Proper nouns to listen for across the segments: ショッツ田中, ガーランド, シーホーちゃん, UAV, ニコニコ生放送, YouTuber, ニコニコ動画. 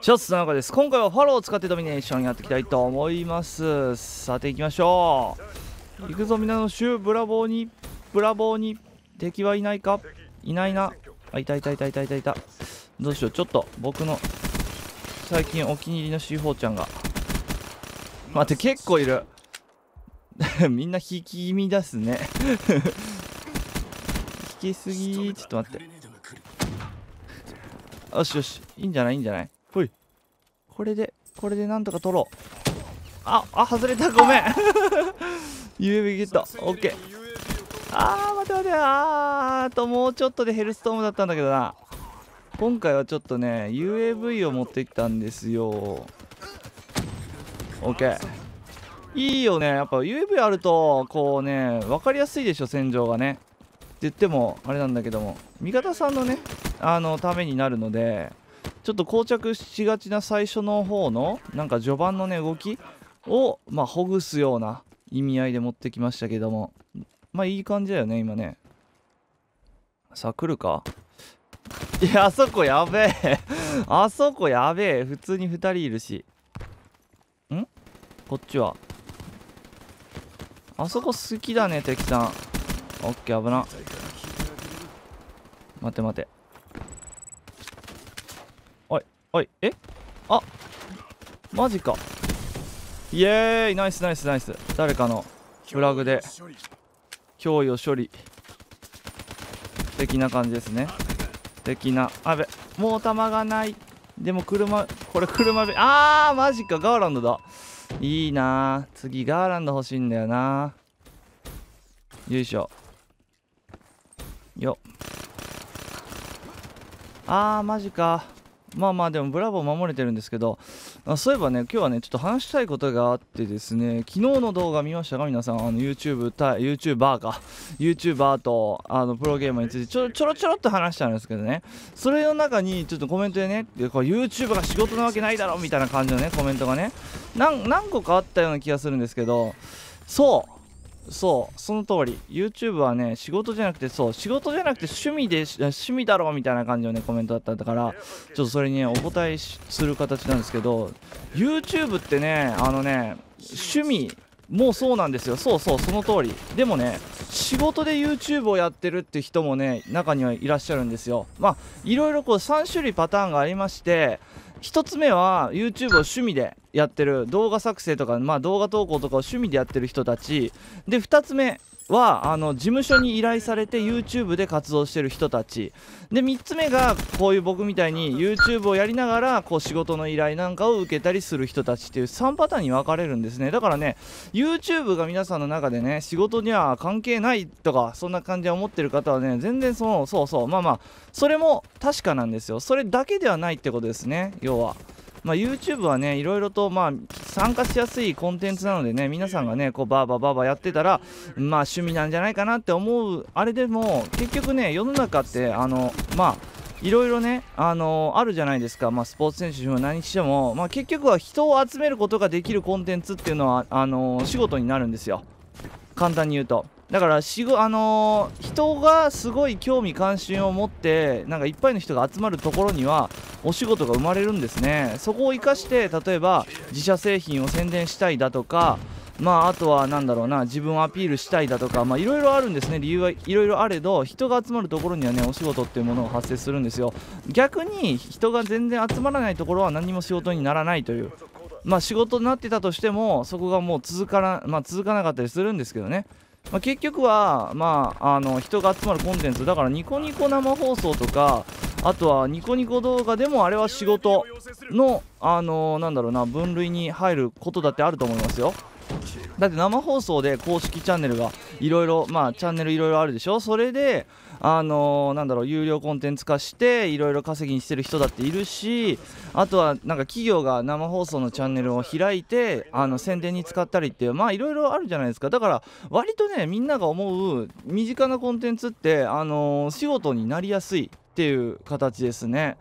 ショッツ田中です。今回はファローを使ってドミネーションやっていきたいと思います。さて行きましょう。行くぞ皆の衆、ブラボーにブラボーに。敵はいないか？いないなあ。いた。どうしよう。ちょっと僕の最近お気に入りのシーホーちゃんが、待って、結構いるみんな引き気味ですね引きすぎ。ちょっと待って、よしよし、いいんじゃない。ほい、これでなんとか取ろう。あ外れた、ごめんUAV ゲット、オッケー。待て、あともうちょっとでヘルストームだったんだけどな。今回はちょっとね UAV を持ってきたんですよ。オッケー、いいよね。やっぱ UAV あるとこうね、分かりやすいでしょ、戦場がね。って言ってもあれなんだけども、味方さんのねためになるので、ちょっと膠着しがちな最初の方のなんか序盤のね動きをほぐすような意味合いで持ってきましたけども、いい感じだよね今ね。さあ来るか。いや、あそこやべえ。普通に2人いるし。ん？こっちはあそこ好きだね、敵さん。オッケー、危な。待て。おい、マジか。イエーイ、ナイス。誰かのフラグで脅威を処理的な感じですね。もう弾がない。でもこれ車で、マジか、ガーランドだ。いいな、次ガーランド欲しいんだよな。よいしょよ。マジか。でもブラボー守れてるんですけど、そういえばね、今日はねちょっと話したいことがあってですね、昨日の動画見ましたか皆さん。YouTuber とプロゲーマーについてちょろっと話したんですけどね、それの中にちょっとコメントでね、YouTuber が仕事なわけないだろみたいな感じのねコメントがね何個かあったような気がするんですけど、そうその通り、 YouTube はね仕事じゃなくて趣味だろみたいな感じのねコメントだったんだから、ちょっとそれにねお答えする形なんですけど、 YouTube ってね趣味もそうなんですよ。そうその通り。でもね、仕事で YouTube をやってるって人もね中にはいらっしゃるんですよ。いろいろこう3種類パターンがありまして、1つ目は YouTube を趣味でやってる、動画作成とか、動画投稿とかを趣味でやってる人たちで、2つ目は事務所に依頼されて YouTube で活動してる人たちで、3つ目がこういう僕みたいに YouTube をやりながらこう仕事の依頼なんかを受けたりする人たちっていう3パターンに分かれるんですね。だからね YouTube が皆さんの中でね仕事には関係ないとかそんな感じは思ってる方はね、全然それも確かなんですよ。それだけではないってことですね。要はYouTube はねいろいろと参加しやすいコンテンツなのでね、皆さんがねこうバーバーやってたら趣味なんじゃないかなって思うあれでも、結局ね世の中っていろいろねあるじゃないですか。スポーツ選手にも何にしても、結局は人を集めることができるコンテンツっていうのは仕事になるんですよ、簡単に言うと。だから人がすごい興味関心を持っていっぱいの人が集まるところにはお仕事が生まれるんですね。そこを生かして、例えば自社製品を宣伝したいだとか、あとはなんだろうな、自分をアピールしたいだとか、いろいろあるんですね。理由はいろいろあれど、人が集まるところにはねお仕事っていうものが発生するんですよ。逆に人が全然集まらないところは何も仕事にならないという、仕事になってたとしてもそこがもう続かなかったりするんですけどね。結局は、人が集まるコンテンツだから、ニコニコ生放送とか、あとはニコニコ動画でもあれは仕事の、分類に入ることだってあると思いますよ。だって生放送で公式チャンネルがいろいろ、チャンネルいろいろあるでしょ。それで有料コンテンツ化していろいろ稼ぎにしてる人だっているし、あとは企業が生放送のチャンネルを開いて宣伝に使ったりっていう、いろいろあるじゃないですか。だから割とねみんなが思う身近なコンテンツって仕事になりやすいっていう形ですね。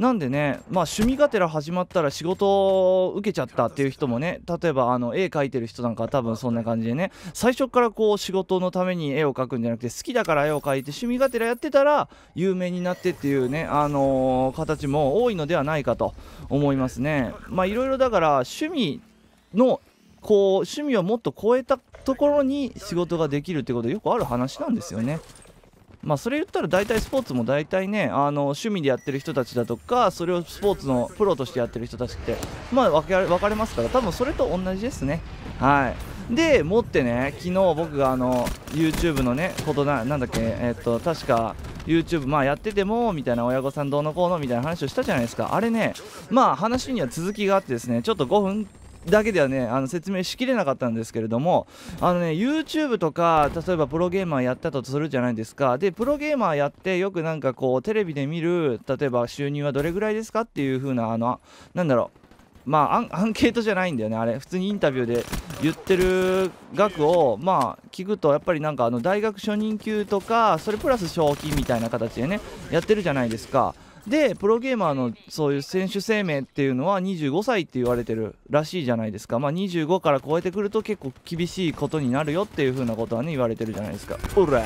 なんでね、まあ趣味がてら始まったら仕事を受けちゃったっていう人もね、例えば絵描いてる人なんかは多分そんな感じでね、最初からこう仕事のために絵を描くんじゃなくて、好きだから絵を描いて趣味がてらやってたら有名になってっていうね、形も多いのではないかと思いますね。まあいろいろだから趣味のこう趣味をもっと超えたところに仕事ができるってことはよくある話なんですよね。まあそれ言ったら大体スポーツも大体ね、趣味でやってる人たちだとか、それをスポーツのプロとしてやってる人たちってまあ分かれますから、多分それと同じですね。はい。でもってね、昨日僕がYouTube のねことなんだっけ、確か YouTube まあやっててもみたいな、親御さんどうのこうのみたいな話をしたじゃないですか。あれね、まあ話には続きがあってですね、ちょっと5分だけではね説明しきれなかったんですけれども、YouTube とか例えばプロゲーマーやったとするじゃないですか。でプロゲーマーやってよくなんかこうテレビで見る、例えば収入はどれぐらいですかっていう風ななんだろう、まあアンケートじゃないんだよね、あれ普通にインタビューで言ってる額をまあ聞くと、やっぱりなんか大学初任給とかそれプラス賞金みたいな形でねやってるじゃないですか。でプロゲーマーのそういう選手生命っていうのは25歳って言われてるらしいじゃないですか。まあ25から超えてくると結構厳しいことになるよっていう風なことはね言われてるじゃないですか。おら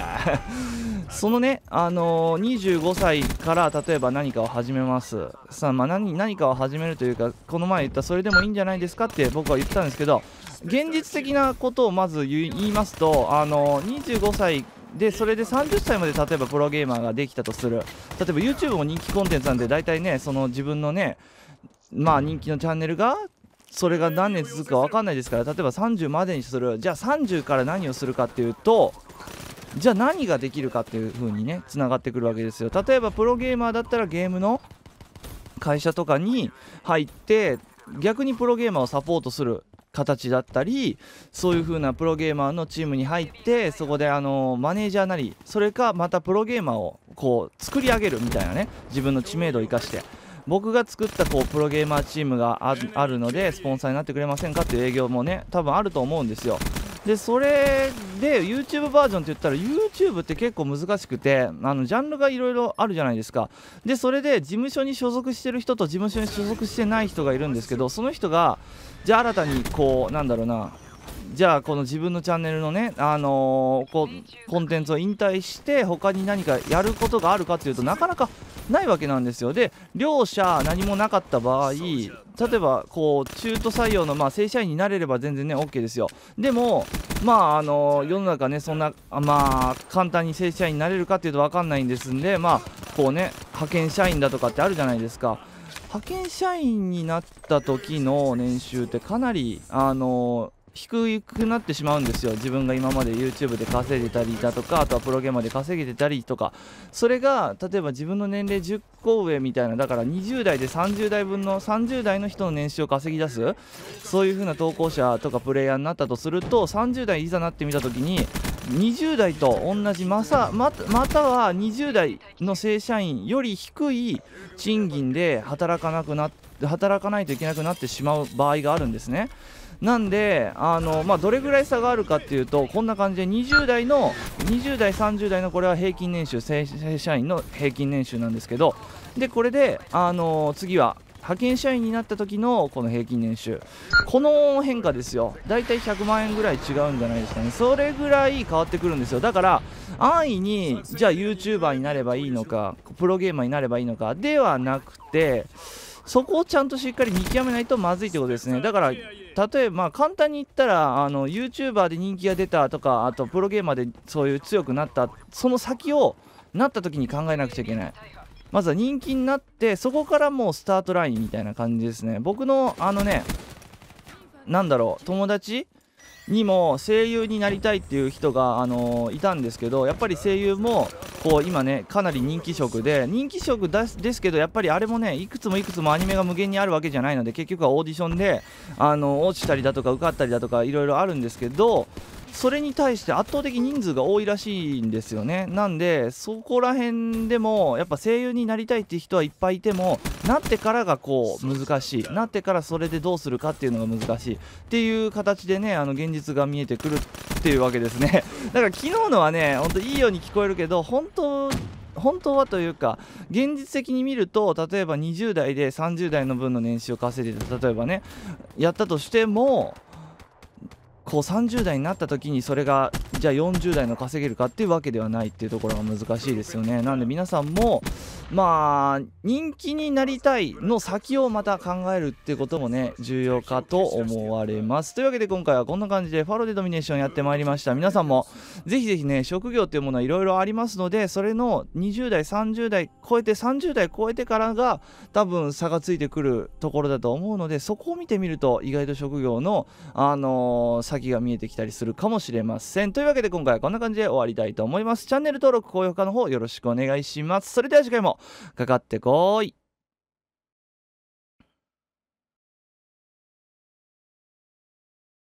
そのね25歳から例えば何かを始めますさあ、まあ何かを始めるというか、この前言ったそれでもいいんじゃないですかって僕は言ったんですけど、現実的なことをまず言いますと、25歳でそれで30歳まで例えばプロゲーマーができたとする、例えば YouTube も人気コンテンツなんで、大体ねその自分のねまあ人気のチャンネルがそれが何年続くか分かんないですから、例えば30までにする。じゃあ30から何をするかっていうと、じゃあ何ができるかっていう風にねつながってくるわけですよ。例えばプロゲーマーだったらゲームの会社とかに入って逆にプロゲーマーをサポートする形だったり、そういう風なプロゲーマーのチームに入って、そこでマネージャーなり、それかまたプロゲーマーをこう作り上げるみたいなね、自分の知名度を生かして、僕が作ったこうプロゲーマーチームがあるのでスポンサーになってくれませんかっていう営業もね多分あると思うんですよ。でそれで YouTube バージョンって言ったら、 YouTube って結構難しくてジャンルがいろいろあるじゃないですか。でそれで事務所に所属してる人と事務所に所属してない人がいるんですけど、その人がじゃあ新たにこうなんだろうな、じゃあこの自分のチャンネルのねコンテンツを引退して他に何かやることがあるかっていうと、なかなかないわけなんですよ。で両者何もなかった場合、例えばこう中途採用のまあ正社員になれれば全然ね OK ですよ。でもまあ世の中ねそんなまあ簡単に正社員になれるかっていうと分かんないんですんで、まあこうね派遣社員だとかってあるじゃないですか。派遣社員になった時の年収ってかなり低くなってしまうんですよ。自分が今まで YouTube で稼いでたりだとか、あとはプロゲーマーで稼げてたりとか、それが例えば自分の年齢10個上みたいな、だから20代で30代の人の年収を稼ぎ出す、そういう風な投稿者とかプレイヤーになったとすると、30代いざなってみた時に20代と同じまたは20代の正社員より低い賃金で働かないといけなくなってしまう場合があるんですね。なんでまあ、どれぐらい差があるかっていうと、こんな感じで20代30代のこれは平均年収、正社員の平均年収なんですけど、でこれで次は派遣社員になった時のこの平均年収、この変化ですよ。だいたい100万円ぐらい違うんじゃないですかね。それぐらい変わってくるんですよ。だから安易にじゃあ YouTuber になればいいのかプロゲーマーになればいいのかではなくて、そこをちゃんとしっかり見極めないとまずいってことですね。だから例えば、まあ、簡単に言ったらYouTuber で人気が出たとか、あとプロゲーマーでそういう強くなった、その先をなった時に考えなくちゃいけない。まずは人気になって、そこからもうスタートラインみたいな感じですね。僕のねなんだろう、友達にも声優になりたいっていう人がいたんですけど、やっぱり声優もこう今ねかなり人気職ですけど、やっぱりあれもねいくつもアニメが無限にあるわけじゃないので、結局はオーディションで落ちたりだとか受かったりだとかいろいろあるんですけど、それに対して圧倒的人数が多いらしいんですよね。なんでそこら辺でもやっぱ声優になりたいって人はいっぱいいても、なってからがこう難しい、なってからそれでどうするかっていうのが難しいっていう形でね現実が見えてくるっていうわけですね。だから昨日のはねほんといいように聞こえるけど、本当本当はというか現実的に見ると、例えば20代で30代の分の年収を稼いで例えばねやったとしても、こう30代になった時にそれがじゃあ40代の稼げるかっていうわけではないっていうところが難しいですよね。なんで皆さんもまあ人気になりたいの先をまた考えるっていうこともね重要かと思われます。というわけで今回はこんな感じでファロでドミネーションやってまいりました。皆さんもぜひぜひね職業っていうものはいろいろありますので、それの20代30代超えて30代超えてからが多分差がついてくるところだと思うので、そこを見てみると意外と職業の先が見えてきたりするかもしれません。というわけで今回はこんな感じで終わりたいと思います。チャンネル登録高評価の方よろしくお願いします。それでは次回もかかってこーい。